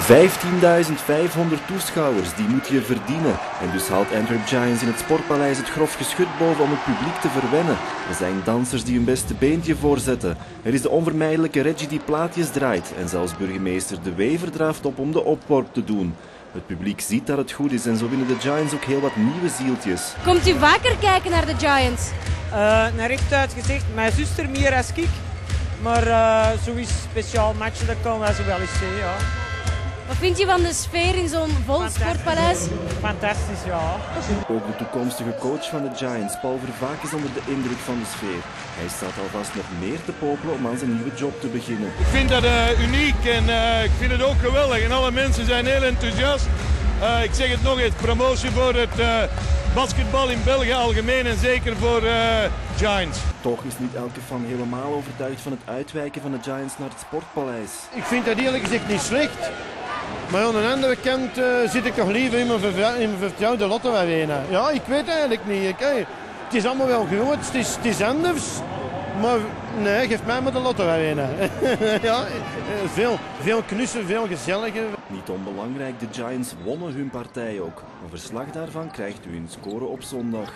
15.500 toeschouwers, die moet je verdienen. En dus haalt Antwerp Giants in het Sportpaleis het grof geschut boven om het publiek te verwennen. Er zijn dansers die hun beste beentje voorzetten. Er is de onvermijdelijke Reggie die plaatjes draait. En zelfs burgemeester De Wever draaft op om de opworp te doen. Het publiek ziet dat het goed is en zo winnen de Giants ook heel wat nieuwe zieltjes. Komt u vaker kijken naar de Giants? Naar rechtuit gezegd, mijn zuster Mira als ik. Maar sowieso speciaal matchen, dat kan wel ze wel eens zien, ja. Wat vind je van de sfeer in zo'n vol sportpaleis? Fantastisch, ja. Ook de toekomstige coach van de Giants, Paul Vervaak, is onder de indruk van de sfeer. Hij staat alvast nog meer te popelen om aan zijn nieuwe job te beginnen. Ik vind dat uniek en ik vind het ook geweldig. En alle mensen zijn heel enthousiast. Ik zeg het nog eens, promotie voor het basketbal in België algemeen en zeker voor Giants. Toch is niet elke fan helemaal overtuigd van het uitwijken van de Giants naar het Sportpaleis. Ik vind dat eerlijk gezegd niet slecht. Maar aan de andere kant zit ik toch liever in mijn vertrouwde Lotto-arena. Ja, ik weet eigenlijk niet. Het is allemaal wel groot, het is anders. Maar nee, geef mij maar de Lotto-arena. Ja, veel knussen, veel gezelliger. Niet onbelangrijk, de Giants wonnen hun partij ook. Een verslag daarvan krijgt u in Score op zondag.